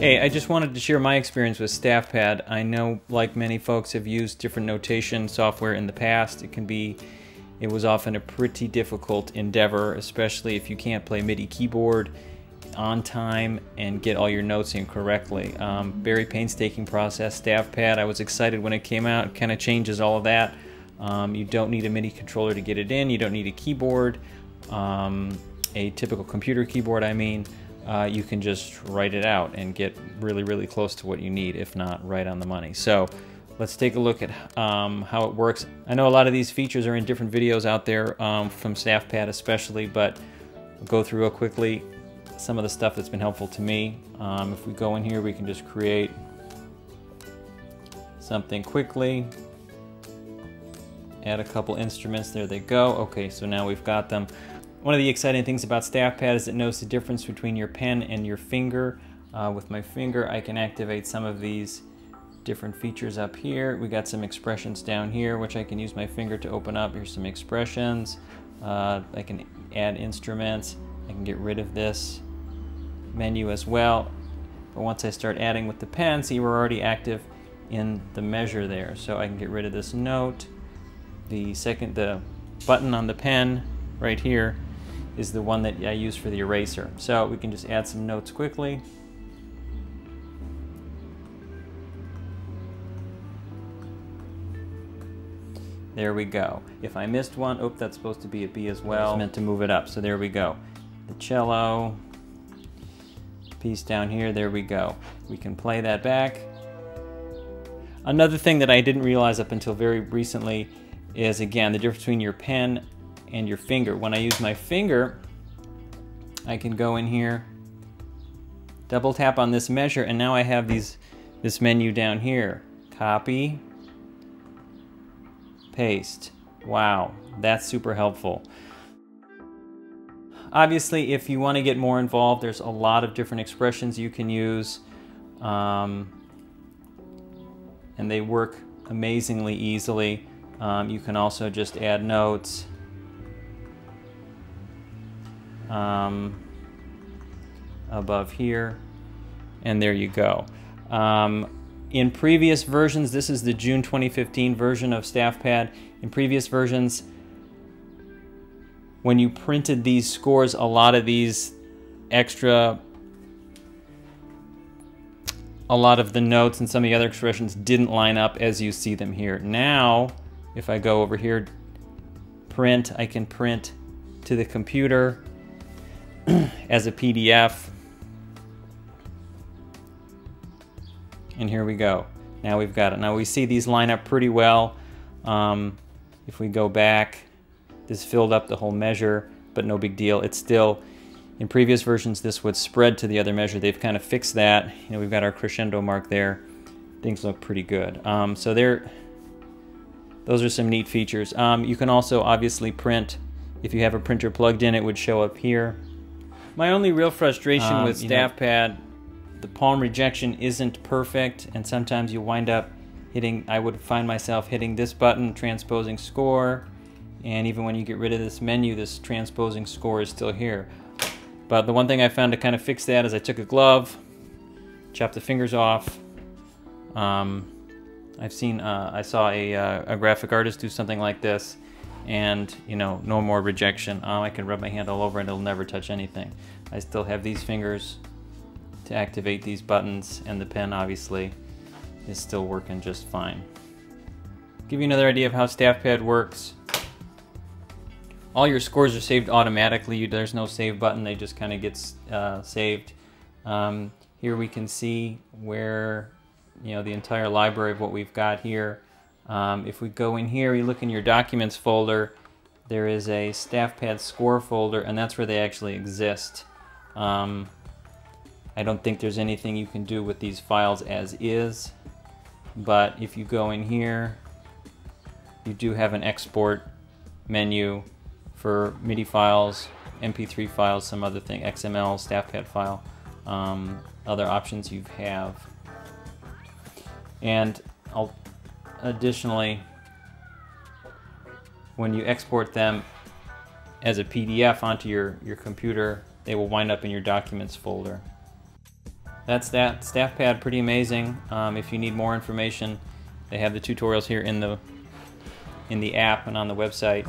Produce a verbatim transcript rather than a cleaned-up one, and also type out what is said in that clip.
Hey, I just wanted to share my experience with StaffPad. I know, like many folks, have used different notation software in the past. It can be, it was often a pretty difficult endeavor, especially if you can't play MIDI keyboard on time and get all your notes in correctly. Um, very painstaking process. StaffPad, I was excited when it came out. It kind of changes all of that. Um, you don't need a MIDI controller to get it in. You don't need a keyboard, um, a typical computer keyboard, I mean. Uh, you can just write it out and get really, really close to what you need, if not right on the money. So let's take a look at um, how it works. I know a lot of these features are in different videos out there, um, from StaffPad especially, but I'll go through real quickly some of the stuff that's been helpful to me. Um, if we go in here, we can just create something quickly, add a couple instruments, there they go. Okay, so now we've got them. One of the exciting things about StaffPad is it knows the difference between your pen and your finger. Uh, with my finger, I can activate some of these different features up here. We got some expressions down here, which I can use my finger to open up. Here's some expressions. Uh, I can add instruments. I can get rid of this menu as well. But once I start adding with the pen, see, we're already active in the measure there. So I can get rid of this note. The second, the button on the pen right here is the one that I use for the eraser. So we can just add some notes quickly. There we go. If I missed one, oh, that's supposed to be a B as well. It's meant to move it up, so there we go. The cello piece down here, there we go. We can play that back. Another thing that I didn't realize up until very recently is, again, the difference between your pen and your finger. When I use my finger, I can go in here, double tap on this measure, and now I have these this menu down here. Copy, paste. Wow, that's super helpful. Obviously, if you want to get more involved, there's a lot of different expressions you can use, um, and they work amazingly easily. Um, you can also just add notes. Um, above here, and there you go. Um, in previous versions, this is the June twenty fifteen version of StaffPad. In previous versions, when you printed these scores, a lot of these extra, a lot of the notes and some of the other expressions didn't line up as you see them here. Now, if I go over here, print, I can print to the computer as a P D F. And here we go. Now we've got it. Now we see these line up pretty well. Um, if we go back, this filled up the whole measure, but no big deal. It's still, in previous versions, this would spread to the other measure. They've kind of fixed that. You know, we've got our crescendo mark there. Things look pretty good. Um, so there, those are some neat features. Um, you can also obviously print. If you have a printer plugged in, it would show up here. My only real frustration um, with StaffPad, the palm rejection isn't perfect, and sometimes you wind up hitting, I would find myself hitting this button, transposing score, and even when you get rid of this menu, this transposing score is still here. But the one thing I found to kind of fix that is I took a glove, chopped the fingers off. Um, I've seen, uh, I saw a, uh, a graphic artist do something like this, and you know, no more rejection. Um, I can rub my hand all over and it'll never touch anything. I still have these fingers to activate these buttons, and the pen obviously is still working just fine. Give you another idea of how StaffPad works. All your scores are saved automatically. You, there's no save button, they just kind of get uh, saved. Um, here we can see where, you know, the entire library of what we've got here. Um, if we go in here, you look in your documents folder, there is a StaffPad score folder, and that's where they actually exist. Um, I don't think there's anything you can do with these files as is, but if you go in here, you do have an export menu for MIDI files, M P three files, some other thing, X M L, StaffPad file, um, other options you have. And I'll Additionally, when you export them as a P D F onto your, your computer, they will wind up in your documents folder. that's that. StaffPad, pretty amazing. Um, if you need more information, they have the tutorials here in the in the app and on the website.